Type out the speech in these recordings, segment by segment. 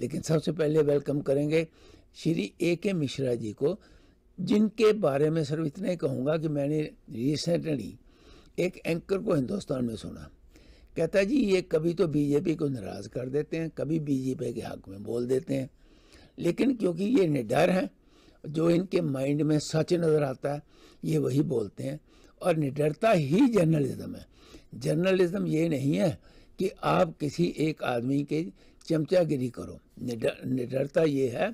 लेकिन सबसे पहले वेलकम करेंगे श्री A.K. मिश्रा जी को, जिनके बारे में सिर्फ इतना ही कहूँगा कि मैंने रिसेंटली एक एंकर को हिंदुस्तान में सुना, कहता है जी ये कभी तो बीजेपी को नाराज़ कर देते हैं, कभी बीजेपी के हक में बोल देते हैं, लेकिन क्योंकि ये निडर हैं, जो इनके माइंड में सच नज़र आता है ये वही बोलते हैं। और निडरता ही जर्नलिज्म है। जर्नलिज्म ये नहीं है कि आप किसी एक आदमी के चमचागिरी करो, निडरता ये है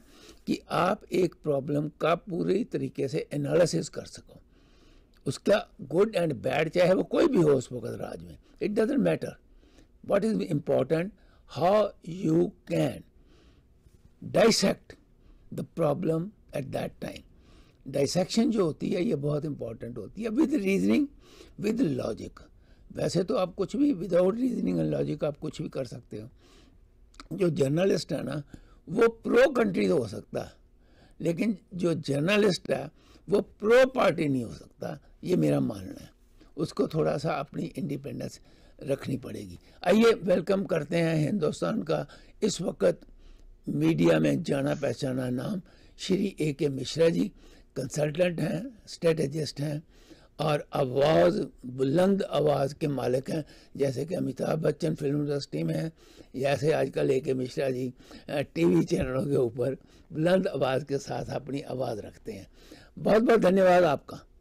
कि आप एक प्रॉब्लम का पूरी तरीके से एनालिसिस कर सको, उसका गुड एंड बैड, चाहे वो कोई भी हो उस वक्त राज में, it doesn't matter, what is important how you can dissect the problem at that time. Dissection जो होती है ये बहुत इंपॉर्टेंट होती है, विद रीजनिंग विद लॉजिक। वैसे तो आप कुछ भी विदाउट रीजनिंग एंड लॉजिक आप कुछ भी कर सकते हो। जो जर्नलिस्ट है ना वो प्रो कंट्री हो सकता है, लेकिन जो जर्नलिस्ट है वो प्रो पार्टी नहीं हो सकता, ये मेरा मानना है। उसको थोड़ा सा अपनी इंडिपेंडेंस रखनी पड़ेगी। आइए वेलकम करते हैं हिंदुस्तान का इस वक्त मीडिया में जाना पहचाना नाम श्री A.K. मिश्रा जी। कंसल्टेंट हैं, स्ट्रेटेजिस्ट हैं और आवाज़, बुलंद आवाज़ के मालिक हैं, जैसे कि अमिताभ बच्चन फिल्म इंडस्ट्री में हैं, जैसे आजकल A.K. मिश्रा जी टीवी चैनलों के ऊपर बुलंद आवाज़ के साथ अपनी आवाज़ रखते हैं। बहुत बहुत धन्यवाद आपका।